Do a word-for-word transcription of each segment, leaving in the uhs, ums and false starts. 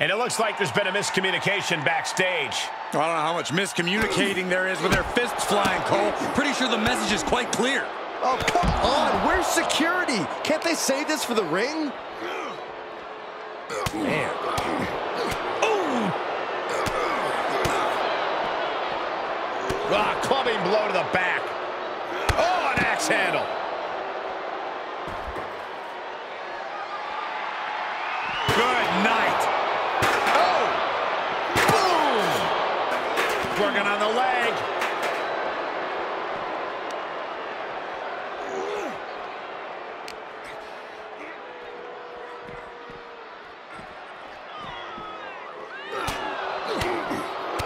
And it looks like there's been a miscommunication backstage. I don't know how much miscommunicating there is with their fists flying, Cole. Pretty sure the message is quite clear. Oh, come on. Where's security? Can't they save this for the ring? Man. Oh! Ah, clubbing blow to the back. Oh, an axe handle. Good night. Oh! Boom! Working on the leg.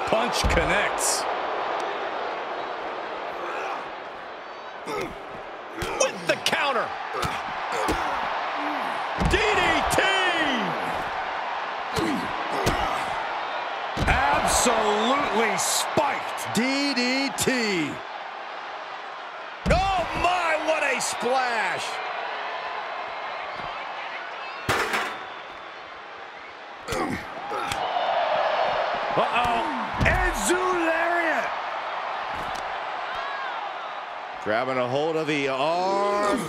Punch connects. With the counter. D D T! Absolutely spiked. D D T. Oh my, what a splash. Uh-oh. Enzuigiri! Grabbing a hold of the arm.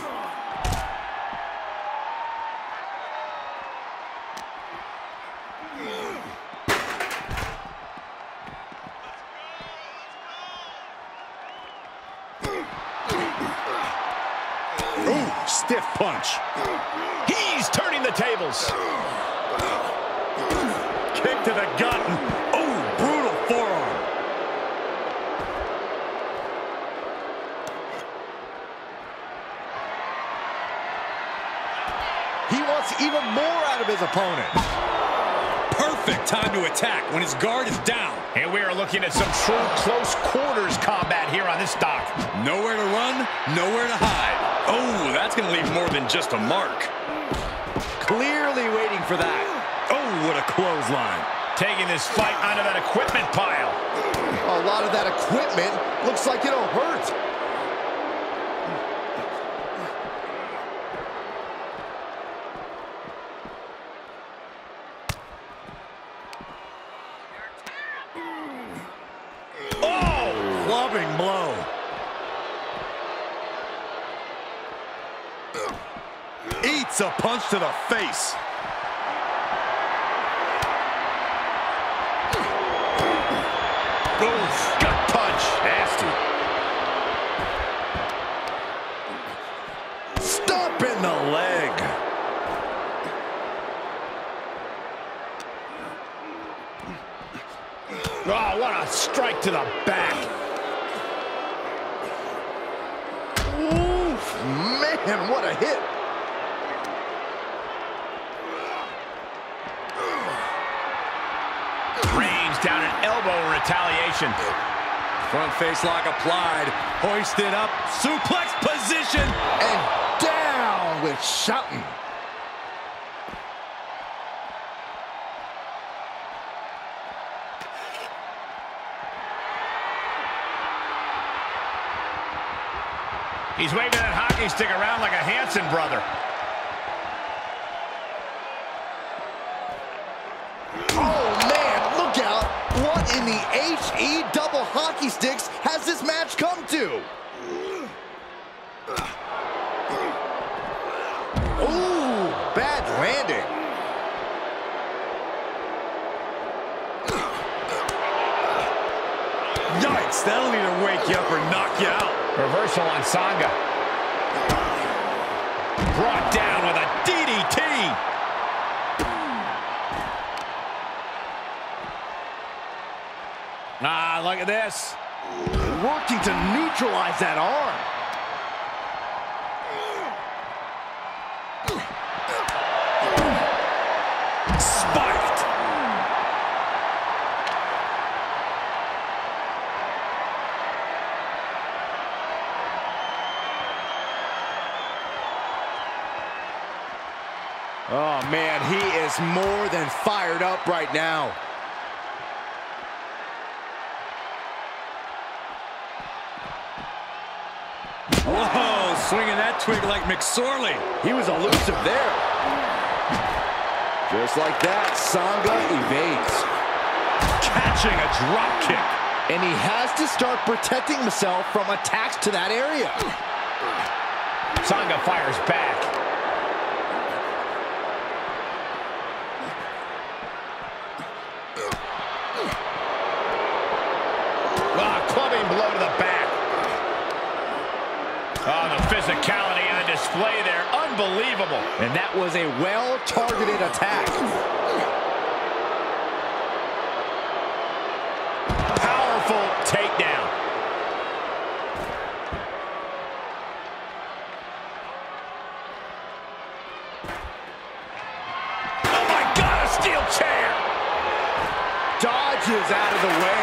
Ooh, stiff punch. He's turning the tables. Kick to the gut. He wants even more out of his opponent. Perfect time to attack when his guard is down. And we are looking at some true close quarters combat here on this dock. Nowhere to run, nowhere to hide. Oh, that's going to leave more than just a mark. Clearly waiting for that. Oh, what a clothesline. Taking this fight out of that equipment pile. A lot of that equipment looks like it'll hurt. Loving blow. Eats a punch to the face. Boom. Gut punch. Nasty. Stomp in the leg. Oh, what a strike to the back. Man, what a hit. Rains down an elbow retaliation. Front face lock applied. Hoisted up. Suplex position. And down with Shelton. He's waving that hockey stick around like a Hanson brother. Oh, man, look out. What in the H E double hockey sticks has this match come to? Ooh, bad landing. Yikes, that'll either wake you up or knock you out. Reversal on Sanga. Brought down with a D D T. Ah, look at this. Working to neutralize that arm. Spiked. Oh, man, he is more than fired up right now. Whoa, swinging that twig like McSorley. He was elusive there. Just like that, Sanga evades. Catching a drop kick. And he has to start protecting himself from attacks to that area. Sanga fires back. Ah, clubbing blow to the back. Oh, the physicality on display there. Unbelievable. And that was a well-targeted attack. Powerful takedown. Oh, my God, a steel chair. Dodges out of the way.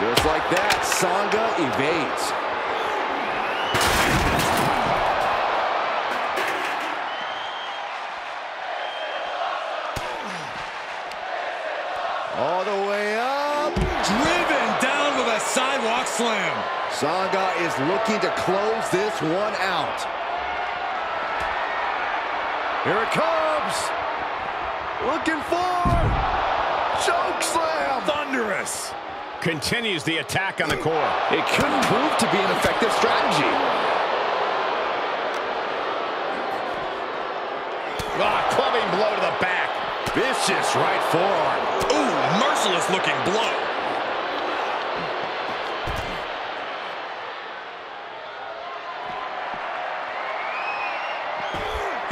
Just like that, Sanga evades. All the way up. Driven down with a sidewalk slam. Sanga is looking to close this one out. Here it comes. Looking for choke slam. Thunderous. Continues the attack on the core. It couldn't prove to be an effective strategy. Ah, clubbing blow to the back. Vicious right forearm. Ooh, merciless looking blow.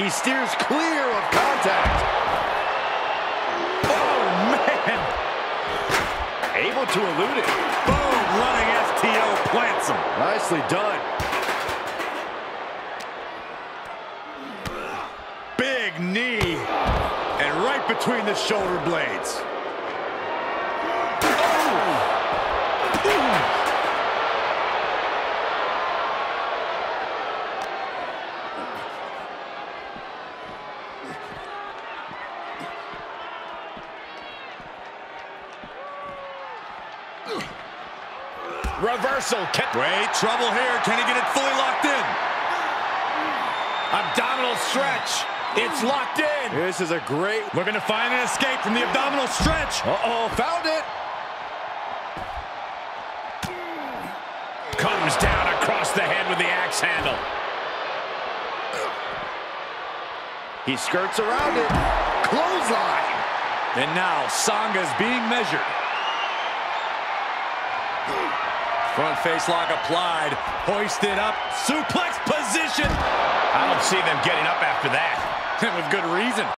He steers clear of contact. Able to elude it. Boom, running F T O plants him. Nicely done. Big knee. And right between the shoulder blades. Oh. Oh. Reversal. Great trouble here. Can he get it fully locked in? Abdominal stretch. It's locked in. This is a great... Looking to find an escape from the abdominal stretch. Uh-oh, found it. Comes down across the head with the axe handle. He skirts around it. Clothesline. And now Sanga's being measured. Front face lock applied, hoisted up, suplex position. I don't see them getting up after that. And with good reason.